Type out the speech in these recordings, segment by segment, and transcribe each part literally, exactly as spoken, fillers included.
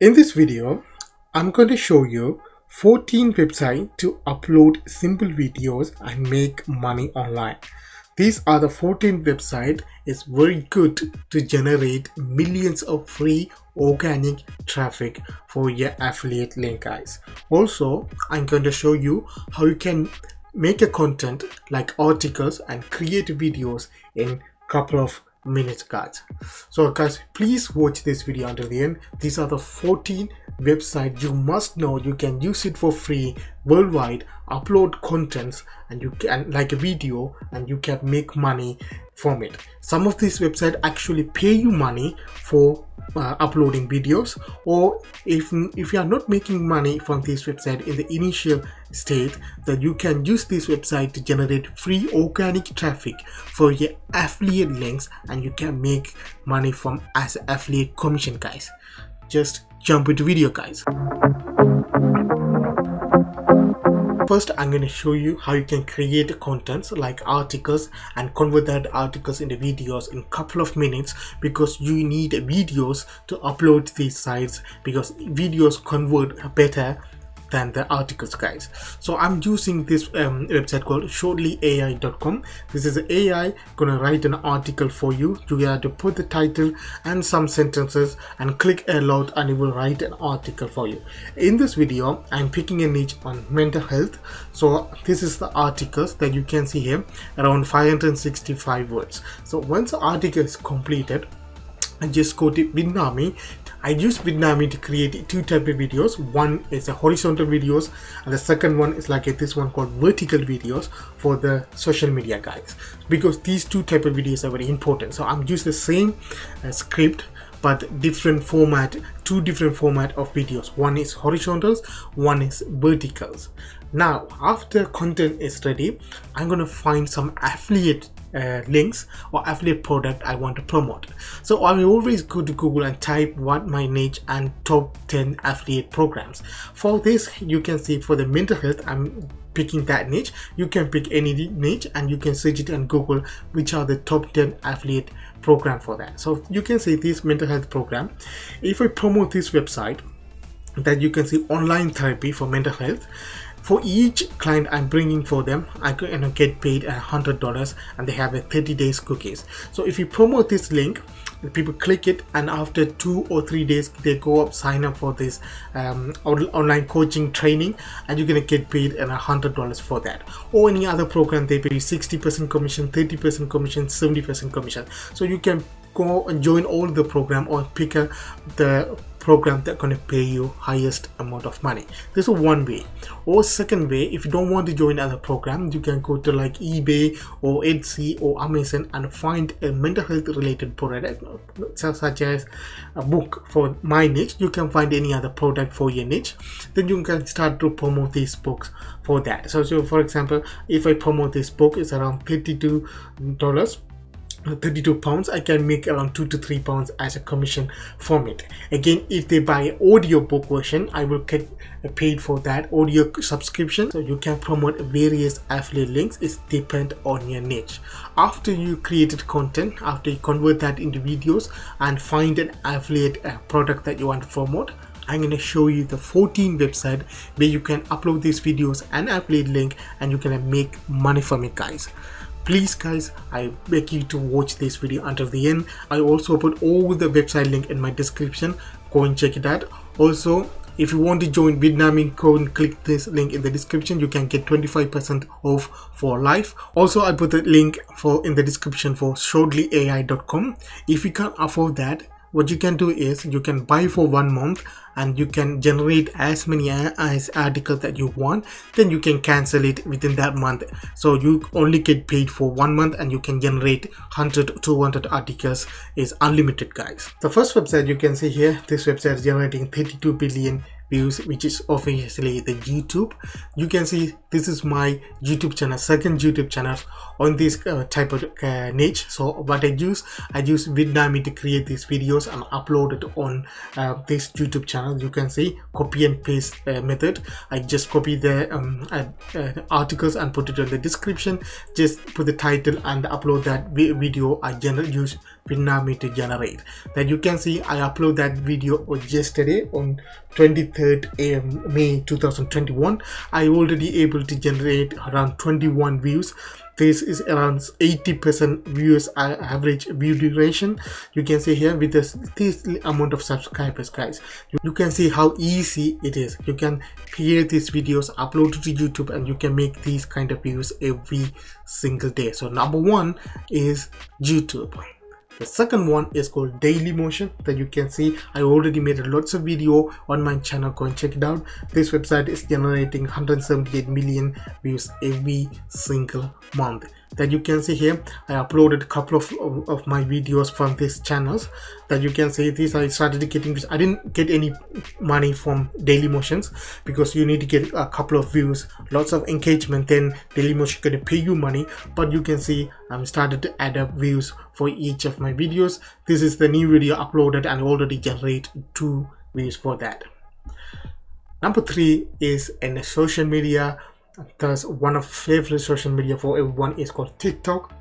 In this video, I'm going to show you fourteen websites to upload simple videos and make money online. These are the fourteen websites. It's very good to generate millions of free organic traffic for your affiliate link, guys. Also, I'm going to show you how you can make a content like articles and create videos in couple of minutes, guys. So guys, please watch this video until the end. These are the fourteen websites you must know. You can use it for free worldwide, upload contents and you can like a video and you can make money from it. Some of these websites actually pay you money for uh, uploading videos, or if if you are not making money from this website in the initial state, then you can use this website to generate free organic traffic for your affiliate links and you can make money from as affiliate commission, guys. Just jump into video, guys. First, I'm going to show you how you can create contents like articles and convert that articles into videos in a couple of minutes, because you need videos to upload these sites, because videos convert better than the articles, guys. So I'm using this um, website called shortly A I dot com. This is A I gonna write an article for you. You have to put the title and some sentences and click aloud and it will write an article for you. In this video, I'm picking a niche on mental health. So this is the articles that you can see here, around five hundred sixty-five words. So once the article is completed, I just go to Vidnami. I use Vidnami to create two types of videos. One is a horizontal videos and the second one is like a, this one called vertical videos for the social media, guys, because these two types of videos are very important. So I'm using the same uh, script but different format, two different format of videos. One is horizontals, one is verticals. Now after content is ready, I'm gonna find some affiliate Uh, links or affiliate product I want to promote. So I will always go to Google and type what my niche and top ten affiliate programs. For this, you can see for the mental health, I'm picking that niche. You can pick any niche and you can search it on Google which are the top ten affiliate program for that. So you can see this mental health program. If I promote this website, that you can see online therapy for mental health. For each client I'm bringing for them, I can get paid one hundred dollars and they have a thirty days cookies. So if you promote this link, people click it and after two or three days they go up, sign up for this um, online coaching training and you're gonna get paid and one hundred dollars for that. Or any other program, they pay sixty percent commission, thirty percent commission, seventy percent commission. So you can go and join all the program or pick up the program that gonna pay you highest amount of money. This is one way. Or second way, if you don't want to join other program, you can go to like eBay or Etsy or Amazon and find a mental health related product such as a book for my niche. You can find any other product for your niche, then you can start to promote these books for that. So, so for example, if I promote this book, it's around thirty-two dollars, thirty-two pounds. I can make around two to three pounds as a commission from it. Again, if they buy audio book version, I will get paid for that audio subscription. So you can promote various affiliate links. It's depend on your niche. After you created content, after you convert that into videos and find an affiliate product that you want to promote, I'm going to show you the fourteen website where you can upload these videos and affiliate link and you can make money from it, guys. Please guys, I beg you to watch this video until the end. I also put all the website link in my description. Go and check it out. Also, if you want to join Vidnami, go and click this link in the description. You can get twenty-five percent off for life. Also, I put the link for in the description for shortly A I dot com. If you can't afford that, what you can do is you can buy for one month and you can generate as many as articles that you want, then you can cancel it within that month. So you only get paid for one month and you can generate one hundred to two hundred articles. Is unlimited, guys. The first website you can see here, this website is generating thirty-two billion views, which is obviously the YouTube. You can see this is my YouTube channel, second YouTube channel on this uh, type of uh, niche. So what I use, I use Vidnami to create these videos and upload it on uh, this YouTube channel. You can see copy and paste uh, method. I just copy the um, uh, uh, articles and put it in the description. Just put the title and upload that video I generally use Vidnami to generate. That you can see I upload that video yesterday on twenty-third May two thousand twenty-one. I already able to generate around twenty-one views. This is around eighty percent views average view duration. You can see here with this, this amount of subscribers, guys, you can see how easy it is. You can create these videos, upload to YouTube, and you can make these kind of views every single day. So number one is YouTube. The second one is called Dailymotion, that you can see I already made lots of video on my channel. Go and check it out. This website is generating one hundred seventy-eight million views every single month. That you can see here I uploaded a couple of, of, of my videos from these channels. That you can see these I started getting views. I didn't get any money from Dailymotions because you need to get a couple of views, lots of engagement, then Dailymotion gonna pay you money. But you can see I'm started to add up views for each of my videos. This is the new video uploaded and already generate two views for that. Number three is in social media. Thus, one of favorite social media for everyone is called TikTok.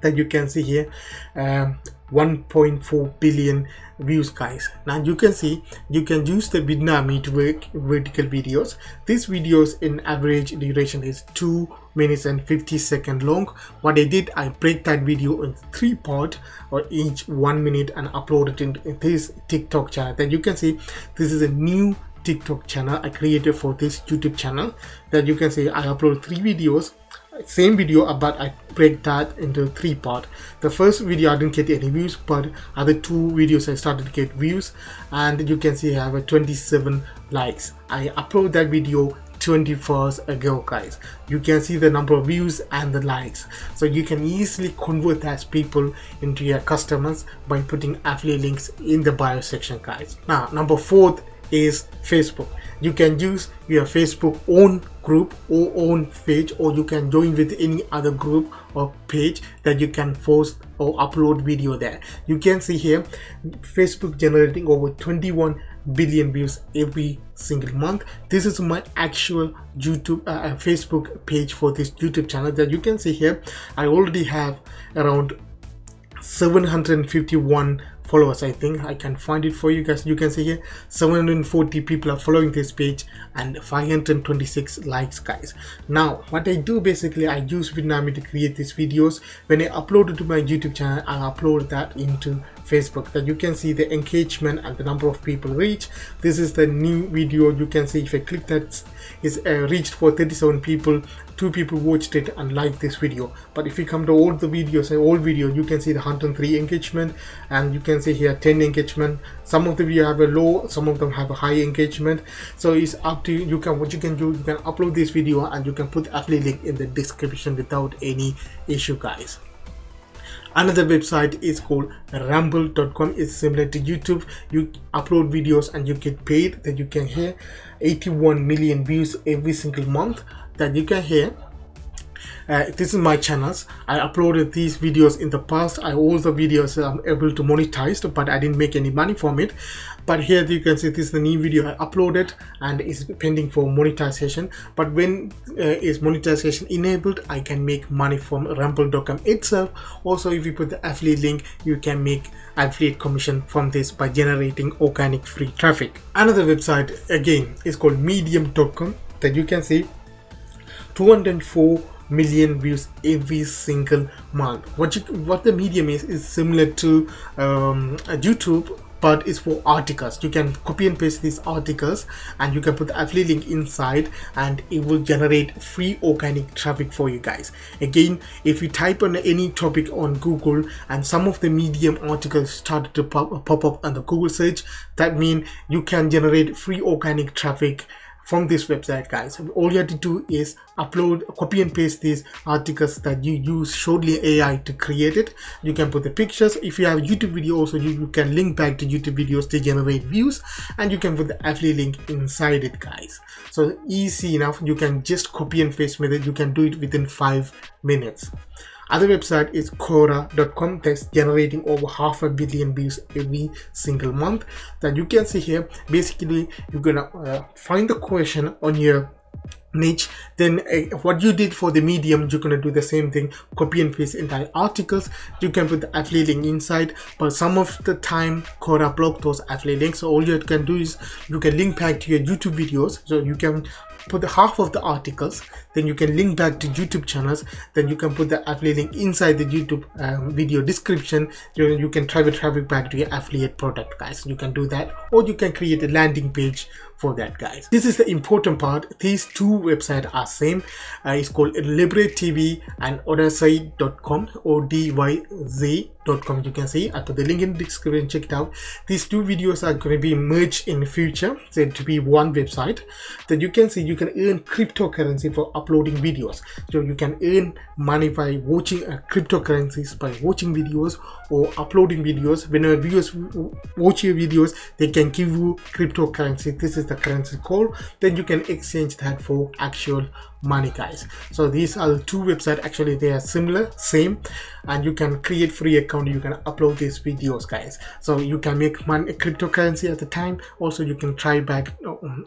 That you can see here um, one point four billion views, guys. Now you can see you can use the Vidnami to make vertical videos. These videos in average duration is two minutes and fifty seconds long. What I did, I break that video in three parts or each one minute, and upload it in, in this TikTok channel. That you can see this is a new TikTok channel I created for this YouTube channel. That you can see I upload three videos, same video, but I break that into three parts. The first video I didn't get any views, but other two videos I started to get views, and you can see I have twenty-seven likes. I upload that video twenty-four hours ago, guys. You can see the number of views and the likes, so you can easily convert those people into your customers by putting affiliate links in the bio section, guys. Now number fourth is Facebook. You can use your Facebook own group or own page, or you can join with any other group or page that you can post or upload video there. You can see here Facebook generating over twenty-one billion views every single month. This is my actual YouTube uh, Facebook page for this YouTube channel. That you can see here I already have around seven hundred fifty-one followers. I think I can find it for you guys. You can see here seven hundred forty people are following this page and five hundred twenty-six likes, guys. Now what I do, basically I use Vidnami to create these videos. When I upload it to my YouTube channel, I upload that into Facebook. That you can see the engagement and the number of people reached. This is the new video. You can see if I click that, it's uh, reached for thirty-seven people. Two people watched it and liked this video. But if you come to all the videos and all video, you can see the one hundred three engagement, and you can see here ten engagement. Some of the video have a low, some of them have a high engagement. So it's up to you. You can what you can do. You can upload this video and you can put affiliate link in the description without any issue, guys. Another website is called rumble dot com. It's similar to YouTube. You upload videos and you get paid. That you can hear eighty-one million views every single month. That you can hear uh, this is my channels. I uploaded these videos in the past. I all the videos I'm able to monetize, but I didn't make any money from it. But here you can see this is the new video I uploaded and is pending for monetization. But when uh, is monetization enabled, I can make money from rumble dot com itself. Also, if you put the affiliate link, you can make affiliate commission from this by generating organic free traffic. Another website again is called medium dot com. That you can see two hundred four million views every single month. What you, what the medium is is similar to um, YouTube, but it's for articles. You can copy and paste these articles and you can put the affiliate link inside, and it will generate free organic traffic for you guys. Again, if you type on any topic on Google and some of the medium articles started to pop, pop up on the Google search, that means you can generate free organic traffic from this website, guys. All you have to do is upload, copy and paste these articles that you use Shortly A I to create it. You can put the pictures. If you have a YouTube video also, you, you can link back to YouTube videos to generate views, and you can put the affiliate link inside it, guys. So easy enough. You can just copy and paste method. You can do it within five minutes. Other website is Quora dot com. That's generating over half a billion views every single month. That you can see here, basically you're gonna uh, find the question on your niche, then uh, what you did for the Medium, you're going to do the same thing. Copy and paste entire articles. You can put the affiliate link inside, but some of the time Quora block those affiliate links. So all you can do is you can link back to your YouTube videos, so you can put half of the articles, then you can link back to YouTube channels, then you can put the affiliate link inside the YouTube um, video description. You, you can drive traffic back to your affiliate product, guys. You can do that, or you can create a landing page for that, guys. This is the important part. These two websites are same. Uh, it's called LiveLeak and odysee dot com, O D Y Z dot com. You can see after the link in the description, check it out. These two videos are going to be merged in the future, so to be one website. Then you can see you can earn cryptocurrency for uploading videos. So you can earn money by watching uh, cryptocurrencies by watching videos or uploading videos. Whenever viewers watch your videos, they can give you cryptocurrency. This is the currency called, then you can exchange that for actual money, guys. So these are the two websites. Actually, they are similar, same, and you can create free account. You can upload these videos, guys, so you can make money cryptocurrency at the time. Also, you can try back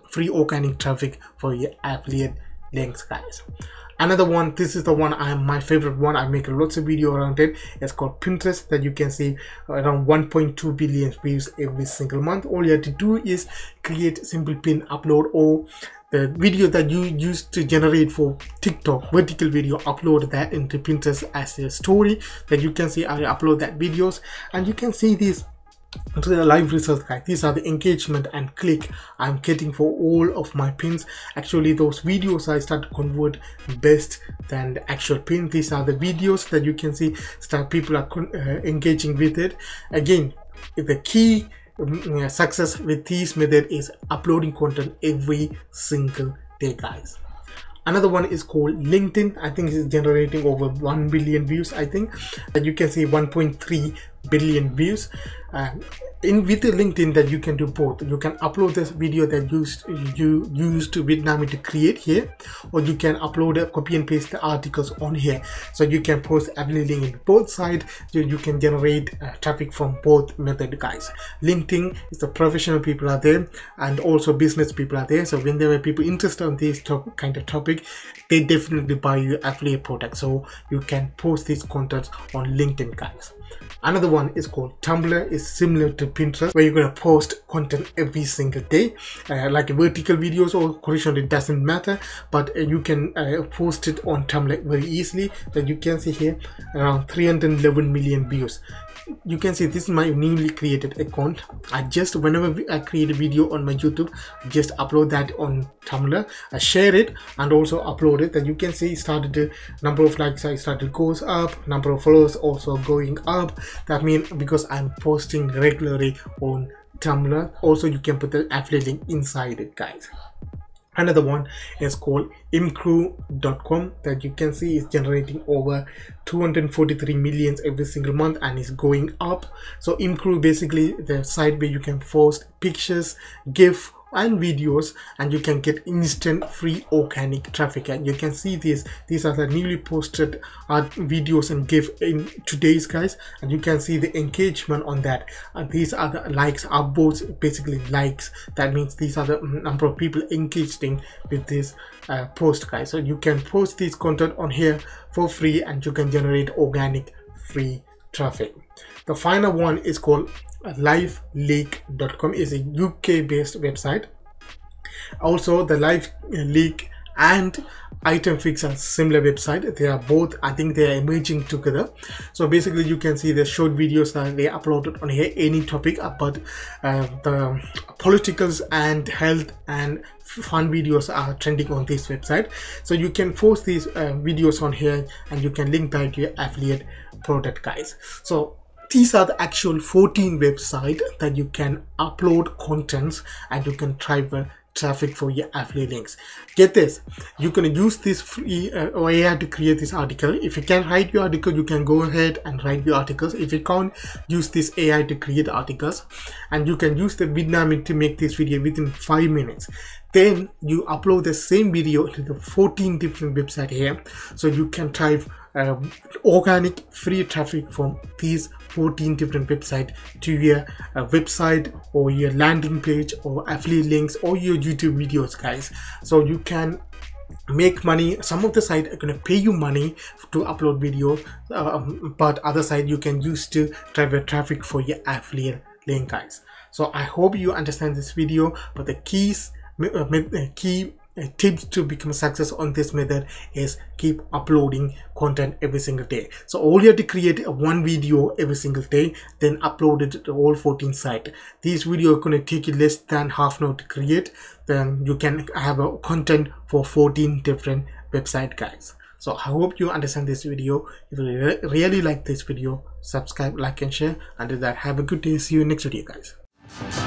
free organic traffic for your affiliate links, guys. Another one, this is the one I am my favorite one. I make lots of video around it. It's called Pinterest, that you can see around one point two billion views every single month. All you have to do is create simple pin upload, or the video that you used to generate for TikTok vertical video, upload that into Pinterest as a story. That you can see I upload that videos, and you can see this into the live results, guys. These are the engagement and click I'm getting for all of my pins. Actually, those videos I start to convert best than the actual pin. These are the videos that you can see start people are uh, engaging with it. Again, the key um, success with this method is uploading content every single day, guys. Another one is called LinkedIn. I think it's generating over one billion views, I think, and you can see one point three billion views. Uh, in with the LinkedIn, that you can do both. You can upload this video that used you used to Vidnami to create here, or you can upload a copy and paste the articles on here. So you can post affiliate link in both sides. So you can generate uh, traffic from both method, guys. LinkedIn is the professional people are there, and also business people are there. So when there were people interested in this top, kind of topic, they definitely buy your affiliate product. So you can post these contents on LinkedIn, guys. Another one is called Tumblr. It's similar to Pinterest, where you're going to post content every single day, uh, like vertical videos or horizontal, it doesn't matter, but uh, you can uh, post it on Tumblr very easily. That you can see here around three hundred eleven million views. You can see this is my newly created account. I just, whenever I create a video on my YouTube, just upload that on Tumblr, I share it and also upload it. Then you can see started the number of likes I started goes up, number of followers also going up. That means because I'm posting regularly on Tumblr. Also, you can put the affiliate link inside it, guys. Another one is called imcrew dot com, that you can see is generating over two hundred forty-three million every single month, and is going up. So imcrew basically the site where you can post pictures, GIF and videos, and you can get instant free organic traffic. And you can see this these are the newly posted art videos and GIF in today's, guys, and you can see the engagement on that. And these are the likes, are both basically likes. That means these are the number of people engaging with this uh, post, guys. So you can post this content on here for free, and you can generate organic free traffic. The final one is called live leak dot com. Is a U K based website. Also, the LiveLeak and Item Fix are similar website. They are both, I think they are emerging together. So basically you can see the short videos that they uploaded on here, any topic about uh, the politicals and health and fun videos are trending on this website. So you can post these uh, videos on here, and you can link back to your affiliate product, guys. So these are the actual fourteen websites that you can upload contents, and you can drive uh, traffic for your affiliate links. Get this, you can use this free uh, A I to create this article. If you can write your article, you can go ahead and write your articles. If you can't, use this A I to create articles, and you can use the Vidnami to make this video within five minutes. Then you upload the same video to the fourteen different websites here, so you can drive uh, organic free traffic from these fourteen different websites to your uh, website or your landing page or affiliate links or your YouTube videos, guys. So you can make money. Some of the site are going to pay you money to upload video, um, but other side you can use to drive your traffic for your affiliate link, guys. So I hope you understand this video, but the keys uh, key tips to become success on this method is keep uploading content every single day. So all you have to create one video every single day, then upload it to all fourteen sites. These videos are going to take you less than half an hour to create. Then you can have a content for fourteen different website, guys. So I hope you understand this video. If you really like this video, subscribe, like and share. Until that, have a good day. See you in next video, guys.